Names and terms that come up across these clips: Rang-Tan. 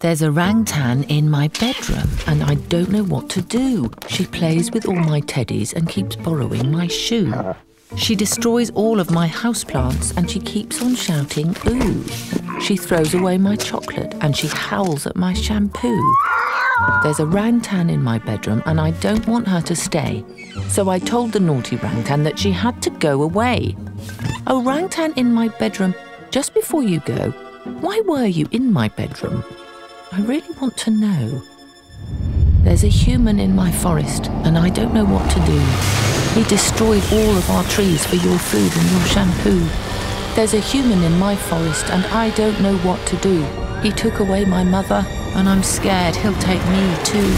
There's a Rang-Tan in my bedroom and I don't know what to do. She plays with all my teddies and keeps borrowing my shoe. She destroys all of my houseplants and she keeps on shouting, ooh. She throws away my chocolate and she howls at my shampoo. There's a Rang-Tan in my bedroom and I don't want her to stay. So I told the naughty Rang-Tan that she had to go away. Oh, Rang-Tan in my bedroom, just before you go, why were you in my bedroom? I really want to know. There's a human in my forest and I don't know what to do. He destroyed all of our trees for your food and your shampoo. There's a human in my forest and I don't know what to do. He took away my mother and I'm scared he'll take me too.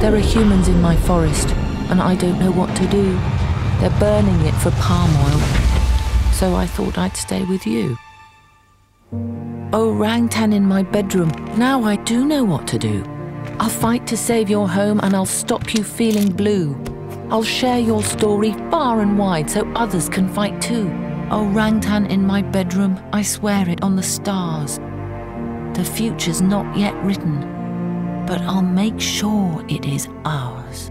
There are humans in my forest and I don't know what to do. They're burning it for palm oil. So I thought I'd stay with you. Oh, Rang-Tan in my bedroom, now I do know what to do. I'll fight to save your home and I'll stop you feeling blue. I'll share your story far and wide so others can fight too. Oh, Rang-Tan in my bedroom, I swear it on the stars. The future's not yet written, but I'll make sure it is ours.